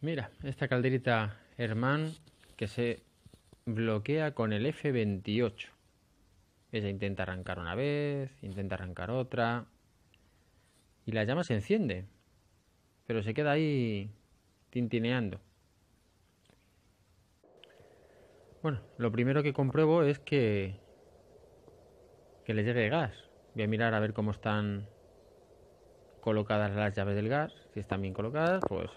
Mira, esta calderita Hermann que se bloquea con el F28. Ella intenta arrancar una vez, intenta arrancar otra y la llama se enciende, pero se queda ahí tintineando. Bueno, lo primero que compruebo es que le llegue el gas. Voy a mirar a ver cómo están colocadas las llaves del gas. Si están bien colocadas, pues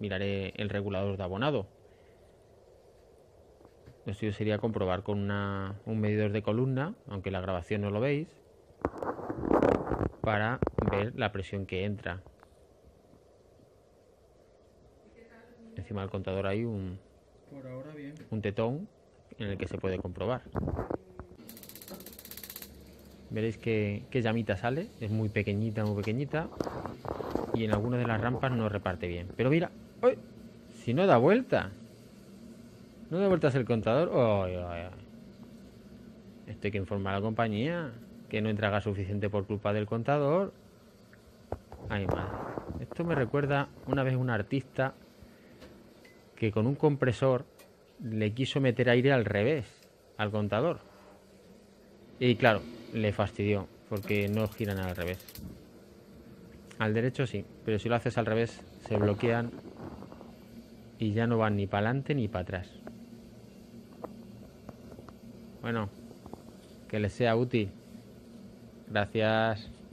miraré el regulador de abonado. Lo suyo sería comprobar con un medidor de columna, aunque la grabación no lo veis, para ver la presión que entra. Encima del contador hay un tetón en el que se puede comprobar. Veréis que llamita sale, es muy pequeñita, y en alguna de las rampas no reparte bien. Pero mira, ¡ay! Si no da vuelta. ¿No da vueltas el contador? ¡Ay, ay, ay! Esto hay que informar a la compañía que no entra gas suficiente por culpa del contador. ¡Ay, madre! Esto me recuerda una vez un artista que con un compresor le quiso meter aire al revés al contador. Y claro, le fastidió porque no giran al revés. Al derecho sí, pero si lo haces al revés se bloquean y ya no van ni para adelante ni para atrás. Bueno, que les sea útil. Gracias.